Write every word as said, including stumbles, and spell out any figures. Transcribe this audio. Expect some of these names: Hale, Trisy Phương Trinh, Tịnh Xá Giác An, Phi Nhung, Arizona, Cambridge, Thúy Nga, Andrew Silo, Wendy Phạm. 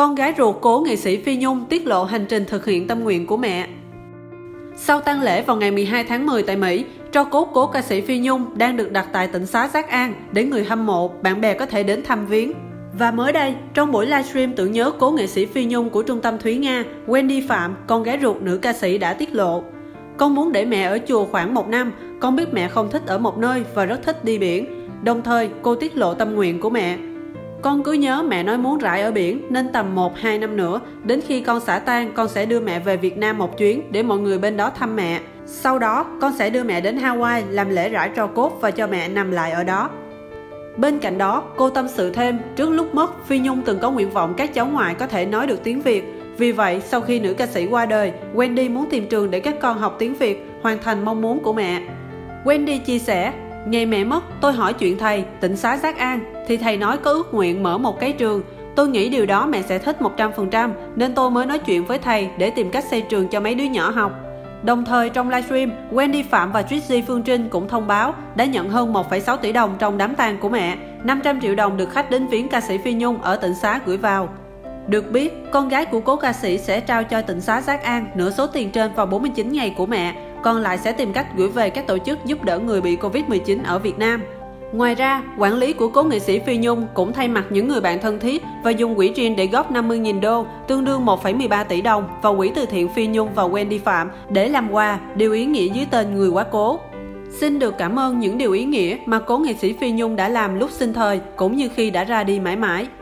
Con gái ruột cố nghệ sĩ Phi Nhung tiết lộ hành trình thực hiện tâm nguyện của mẹ. Sau tang lễ vào ngày mười hai tháng mười tại Mỹ, tro cốt cố ca sĩ Phi Nhung đang được đặt tại Tịnh Xá Giác An để người hâm mộ, bạn bè có thể đến thăm viếng. Và mới đây, trong buổi livestream tưởng nhớ cố nghệ sĩ Phi Nhung của trung tâm Thúy Nga, Wendy Phạm, con gái ruột nữ ca sĩ đã tiết lộ: "Con muốn để mẹ ở chùa khoảng một năm, con biết mẹ không thích ở một nơi và rất thích đi biển." Đồng thời, cô tiết lộ tâm nguyện của mẹ: "Con cứ nhớ mẹ nói muốn rải ở biển nên tầm một hai năm nữa, đến khi con xả tang con sẽ đưa mẹ về Việt Nam một chuyến để mọi người bên đó thăm mẹ. Sau đó con sẽ đưa mẹ đến Hawaii làm lễ rải tro cốt và cho mẹ nằm lại ở đó." Bên cạnh đó, cô tâm sự thêm, trước lúc mất, Phi Nhung từng có nguyện vọng các cháu ngoại có thể nói được tiếng Việt. Vì vậy, sau khi nữ ca sĩ qua đời, Wendy muốn tìm trường để các con học tiếng Việt, hoàn thành mong muốn của mẹ. Wendy chia sẻ: "Ngày mẹ mất, tôi hỏi chuyện thầy, Tịnh Xá Giác An, thì thầy nói có ước nguyện mở một cái trường. Tôi nghĩ điều đó mẹ sẽ thích một trăm phần trăm, nên tôi mới nói chuyện với thầy để tìm cách xây trường cho mấy đứa nhỏ học." Đồng thời, trong livestream, Wendy Phạm và Trisy Phương Trinh cũng thông báo đã nhận hơn một phẩy sáu tỷ đồng trong đám tang của mẹ, năm trăm triệu đồng được khách đến viếng ca sĩ Phi Nhung ở Tịnh Xá gửi vào. Được biết, con gái của cố ca sĩ sẽ trao cho Tịnh Xá Giác An nửa số tiền trên vào bốn mươi chín ngày của mẹ, còn lại sẽ tìm cách gửi về các tổ chức giúp đỡ người bị Covid mười chín ở Việt Nam. Ngoài ra, quản lý của cố nghệ sĩ Phi Nhung cũng thay mặt những người bạn thân thiết và dùng quỹ riêng để góp năm mươi nghìn đô, tương đương một phẩy mười ba tỷ đồng vào quỹ từ thiện Phi Nhung và Wendy Phạm để làm quà, điều ý nghĩa dưới tên người quá cố. Xin được cảm ơn những điều ý nghĩa mà cố nghệ sĩ Phi Nhung đã làm lúc sinh thời cũng như khi đã ra đi mãi mãi.